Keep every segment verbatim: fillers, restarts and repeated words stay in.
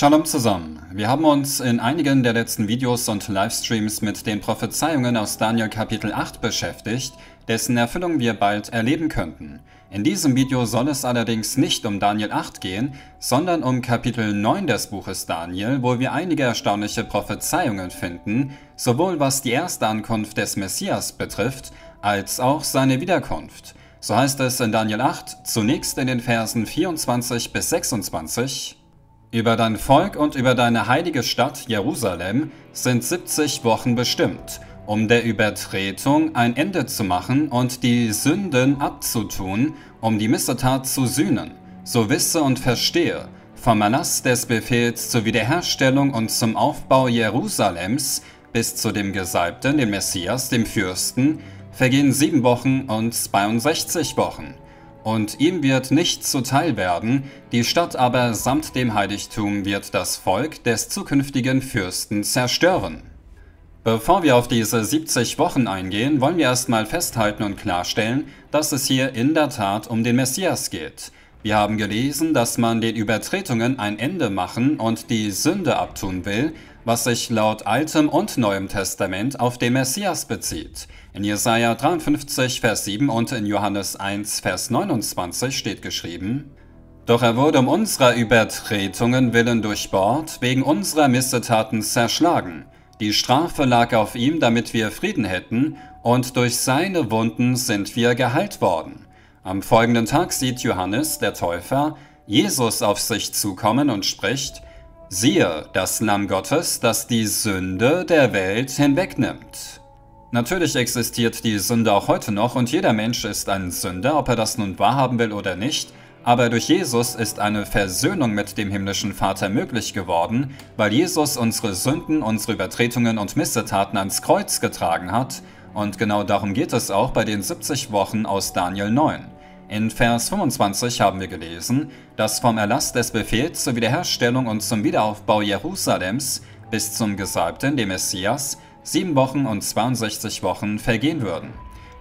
Shalom zusammen. Wir haben uns in einigen der letzten Videos und Livestreams mit den Prophezeiungen aus Daniel Kapitel acht beschäftigt, dessen Erfüllung wir bald erleben könnten. In diesem Video soll es allerdings nicht um Daniel acht gehen, sondern um Kapitel neun des Buches Daniel, wo wir einige erstaunliche Prophezeiungen finden, sowohl was die erste Ankunft des Messias betrifft, als auch seine Wiederkunft. So heißt es in Daniel acht, zunächst in den Versen vierundzwanzig bis sechsundzwanzig: Über dein Volk und über deine heilige Stadt Jerusalem sind siebzig Wochen bestimmt, um der Übertretung ein Ende zu machen und die Sünden abzutun, um die Missetat zu sühnen. So wisse und verstehe, vom Erlass des Befehls zur Wiederherstellung und zum Aufbau Jerusalems bis zu dem Gesalbten, dem Messias, dem Fürsten, vergehen sieben Wochen und zweiundsechzig Wochen. Und ihm wird nichts zuteil werden, die Stadt aber samt dem Heiligtum wird das Volk des zukünftigen Fürsten zerstören. Bevor wir auf diese siebzig Wochen eingehen, wollen wir erstmal festhalten und klarstellen, dass es hier in der Tat um den Messias geht. Wir haben gelesen, dass man den Übertretungen ein Ende machen und die Sünde abtun will, was sich laut Altem und Neuem Testament auf den Messias bezieht. In Jesaja dreiundfünfzig, Vers sieben und in Johannes eins, Vers neunundzwanzig steht geschrieben: Doch er wurde um unserer Übertretungen willen durchbohrt, wegen unserer Missetaten zerschlagen. Die Strafe lag auf ihm, damit wir Frieden hätten, und durch seine Wunden sind wir geheilt worden. Am folgenden Tag sieht Johannes, der Täufer, Jesus auf sich zukommen und spricht: Siehe, das Lamm Gottes, das die Sünde der Welt hinwegnimmt. Natürlich existiert die Sünde auch heute noch und jeder Mensch ist ein Sünder, ob er das nun wahrhaben will oder nicht, aber durch Jesus ist eine Versöhnung mit dem himmlischen Vater möglich geworden, weil Jesus unsere Sünden, unsere Übertretungen und Missetaten ans Kreuz getragen hat. Und genau darum geht es auch bei den siebzig Wochen aus Daniel neun. In Vers fünfundzwanzig haben wir gelesen, dass vom Erlass des Befehls zur Wiederherstellung und zum Wiederaufbau Jerusalems bis zum Gesalbten, dem Messias, sieben Wochen und zweiundsechzig Wochen vergehen würden.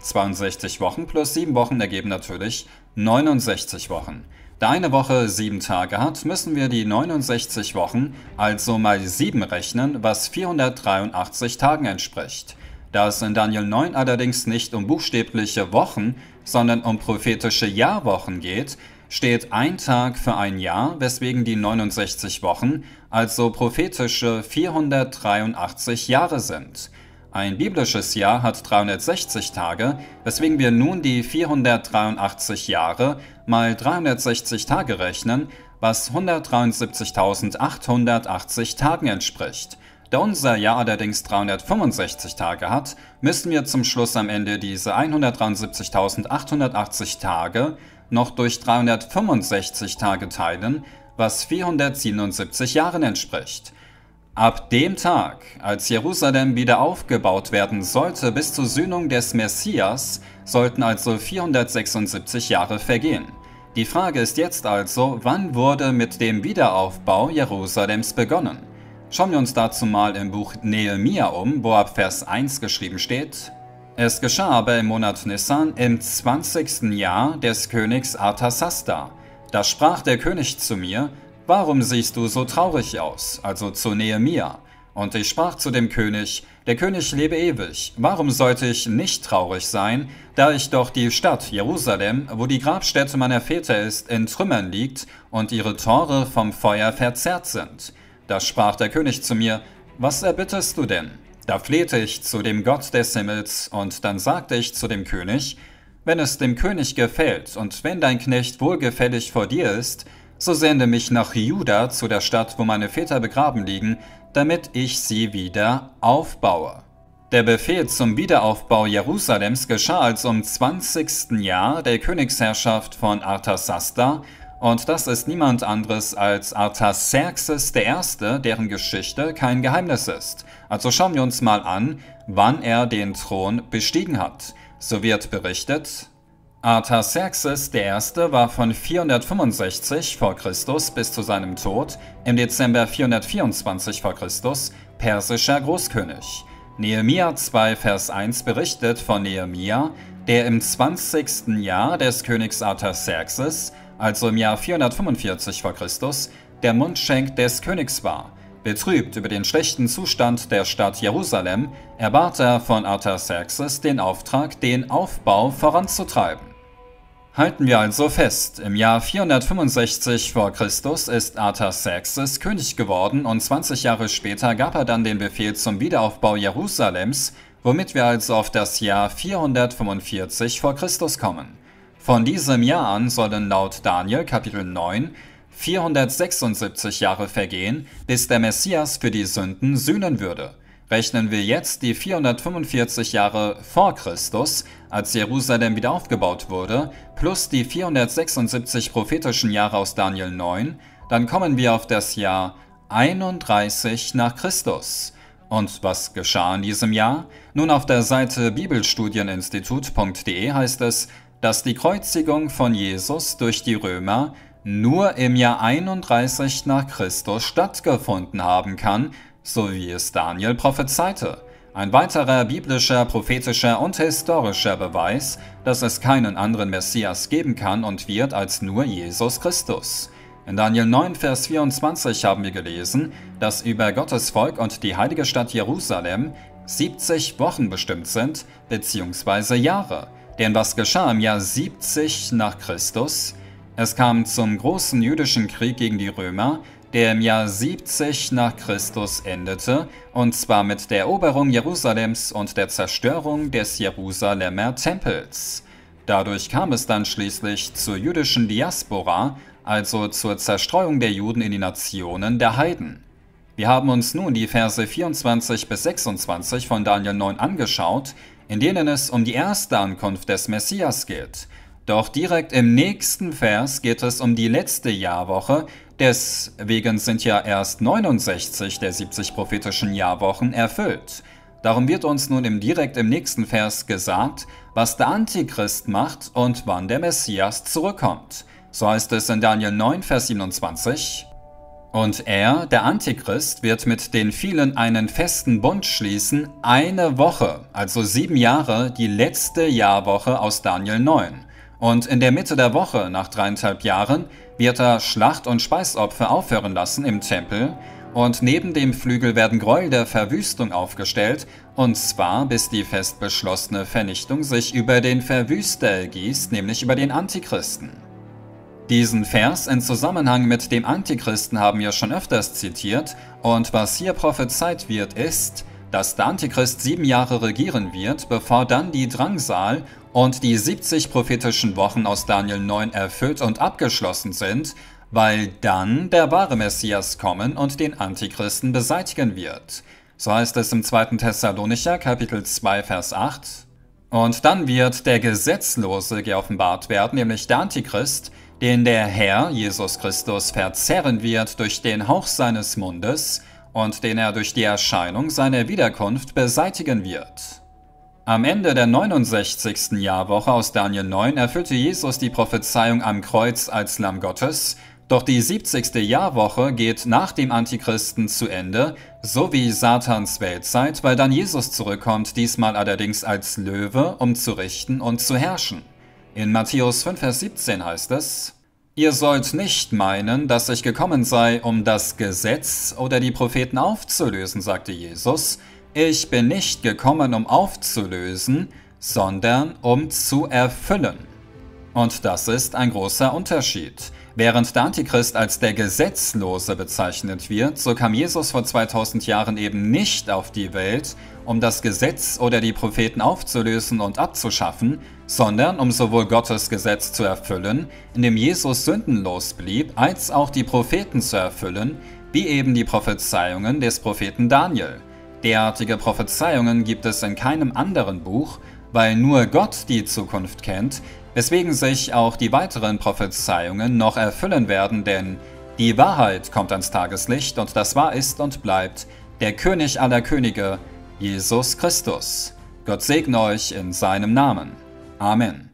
zweiundsechzig Wochen plus sieben Wochen ergeben natürlich neunundsechzig Wochen. Da eine Woche sieben Tage hat, müssen wir die neunundsechzig Wochen, also mal sieben rechnen, was vierhundertdreiundachtzig Tagen entspricht. Da es in Daniel neun allerdings nicht um buchstäbliche Wochen, sondern um prophetische Jahrwochen geht, steht ein Tag für ein Jahr, weswegen die neunundsechzig Wochen, also prophetische vierhundertdreiundachtzig Jahre sind. Ein biblisches Jahr hat dreihundertsechzig Tage, weswegen wir nun die vierhundertdreiundachtzig Jahre mal dreihundertsechzig Tage rechnen, was hundertdreiundsiebzigtausendachthundertachtzig Tagen entspricht. Da unser Jahr allerdings dreihundertfünfundsechzig Tage hat, müssen wir zum Schluss am Ende diese hundertdreiundsiebzigtausendachthundertachtzig Tage noch durch dreihundertfünfundsechzig Tage teilen, was vierhundertsiebenundsiebzig Jahren entspricht. Ab dem Tag, als Jerusalem wieder aufgebaut werden sollte, bis zur Sühnung des Messias, sollten also vierhundertsechsundsiebzig Jahre vergehen. Die Frage ist jetzt also, wann wurde mit dem Wiederaufbau Jerusalems begonnen? Schauen wir uns dazu mal im Buch Nehemia um, wo ab Vers eins geschrieben steht: Es geschah aber im Monat Nissan im zwanzigsten Jahr des Königs Artaxerxes. Da sprach der König zu mir: Warum siehst du so traurig aus? Also zu Nehemia. Und ich sprach zu dem König: Der König lebe ewig. Warum sollte ich nicht traurig sein, da ich doch die Stadt Jerusalem, wo die Grabstätte meiner Väter ist, in Trümmern liegt und ihre Tore vom Feuer verzerrt sind? Da sprach der König zu mir: Was erbittest du denn? Da flehte ich zu dem Gott des Himmels, und dann sagte ich zu dem König: Wenn es dem König gefällt und wenn dein Knecht wohlgefällig vor dir ist, so sende mich nach Juda, zu der Stadt, wo meine Väter begraben liegen, damit ich sie wieder aufbaue. Der Befehl zum Wiederaufbau Jerusalems geschah also im zwanzigsten Jahr der Königsherrschaft von Artaxerxes. Und das ist niemand anderes als Artaxerxes I., deren Geschichte kein Geheimnis ist. Also schauen wir uns mal an, wann er den Thron bestiegen hat. So wird berichtet: Artaxerxes I. war von vierhundertfünfundsechzig vor Christus bis zu seinem Tod im Dezember vierhundertvierundzwanzig vor Christus persischer Großkönig. Nehemia zwei, Vers eins berichtet von Nehemia, der im zwanzigsten Jahr des Königs Artaxerxes, also im Jahr vierhundertfünfundvierzig vor Christus, der Mundschenk des Königs war. Betrübt über den schlechten Zustand der Stadt Jerusalem, erbat er von Artaxerxes den Auftrag, den Aufbau voranzutreiben. Halten wir also fest, im Jahr vierhundertfünfundsechzig vor Christus ist Artaxerxes König geworden und zwanzig Jahre später gab er dann den Befehl zum Wiederaufbau Jerusalems, womit wir also auf das Jahr vierhundertfünfundvierzig vor Christus kommen. Von diesem Jahr an sollen laut Daniel Kapitel neun vierhundertsechsundsiebzig Jahre vergehen, bis der Messias für die Sünden sühnen würde. Rechnen wir jetzt die vierhundertfünfundvierzig Jahre vor Christus, als Jerusalem wieder aufgebaut wurde, plus die vierhundertsechsundsiebzig prophetischen Jahre aus Daniel neun, dann kommen wir auf das Jahr einunddreißig nach Christus. Und was geschah in diesem Jahr? Nun, auf der Seite Bibelstudieninstitut punkt de heißt es, dass die Kreuzigung von Jesus durch die Römer nur im Jahr einunddreißig nach Christus stattgefunden haben kann, so wie es Daniel prophezeite. Ein weiterer biblischer, prophetischer und historischer Beweis, dass es keinen anderen Messias geben kann und wird als nur Jesus Christus. In Daniel neun, Vers vierundzwanzig haben wir gelesen, dass über Gottes Volk und die heilige Stadt Jerusalem siebzig Wochen bestimmt sind, beziehungsweise Jahre. Denn was geschah im Jahr siebzig nach Christus? Es kam zum großen jüdischen Krieg gegen die Römer, der im Jahr siebzig nach Christus endete, und zwar mit der Eroberung Jerusalems und der Zerstörung des Jerusalemer Tempels. Dadurch kam es dann schließlich zur jüdischen Diaspora, also zur Zerstreuung der Juden in die Nationen der Heiden. Wir haben uns nun die Verse vierundzwanzig bis sechsundzwanzig von Daniel neun angeschaut, in denen es um die erste Ankunft des Messias geht. Doch direkt im nächsten Vers geht es um die letzte Jahrwoche, deswegen sind ja erst neunundsechzig der siebzig prophetischen Jahrwochen erfüllt. Darum wird uns nun im direkt im nächsten Vers gesagt, was der Antichrist macht und wann der Messias zurückkommt. So heißt es in Daniel neun, Vers siebenundzwanzig. Und er, der Antichrist, wird mit den vielen einen festen Bund schließen, eine Woche, also sieben Jahre, die letzte Jahrwoche aus Daniel neun. Und in der Mitte der Woche, nach dreieinhalb Jahren, wird er Schlacht- und Speisopfer aufhören lassen im Tempel, und neben dem Flügel werden Gräuel der Verwüstung aufgestellt, und zwar bis die fest beschlossene Vernichtung sich über den Verwüster ergießt, nämlich über den Antichristen. Diesen Vers in Zusammenhang mit dem Antichristen haben wir schon öfters zitiert, und was hier prophezeit wird ist, dass der Antichrist sieben Jahre regieren wird, bevor dann die Drangsal und die siebzig prophetischen Wochen aus Daniel neun erfüllt und abgeschlossen sind, weil dann der wahre Messias kommen und den Antichristen beseitigen wird. So heißt es im zweiten Thessalonicher, Kapitel zwei, Vers acht. Und dann wird der Gesetzlose geoffenbart werden, nämlich der Antichrist, den der Herr, Jesus Christus, verzehren wird durch den Hauch seines Mundes und den er durch die Erscheinung seiner Wiederkunft beseitigen wird. Am Ende der neunundsechzigsten Jahrwoche aus Daniel neun erfüllte Jesus die Prophezeiung am Kreuz als Lamm Gottes, doch die siebzigste Jahrwoche geht nach dem Antichristen zu Ende, so wie Satans Weltzeit, weil dann Jesus zurückkommt, diesmal allerdings als Löwe, um zu richten und zu herrschen. In Matthäus fünf, Vers siebzehn heißt es: Ihr sollt nicht meinen, dass ich gekommen sei, um das Gesetz oder die Propheten aufzulösen, sagte Jesus. Ich bin nicht gekommen, um aufzulösen, sondern um zu erfüllen. Und das ist ein großer Unterschied. Während der Antichrist als der Gesetzlose bezeichnet wird, so kam Jesus vor zweitausend Jahren eben nicht auf die Welt, um das Gesetz oder die Propheten aufzulösen und abzuschaffen, sondern um sowohl Gottes Gesetz zu erfüllen, indem Jesus sündenlos blieb, als auch die Propheten zu erfüllen, wie eben die Prophezeiungen des Propheten Daniel. Derartige Prophezeiungen gibt es in keinem anderen Buch, weil nur Gott die Zukunft kennt, weswegen sich auch die weiteren Prophezeiungen noch erfüllen werden, denn die Wahrheit kommt ans Tageslicht und das wahr ist und bleibt der König aller Könige, Jesus Christus. Gott segne euch in seinem Namen. Amen.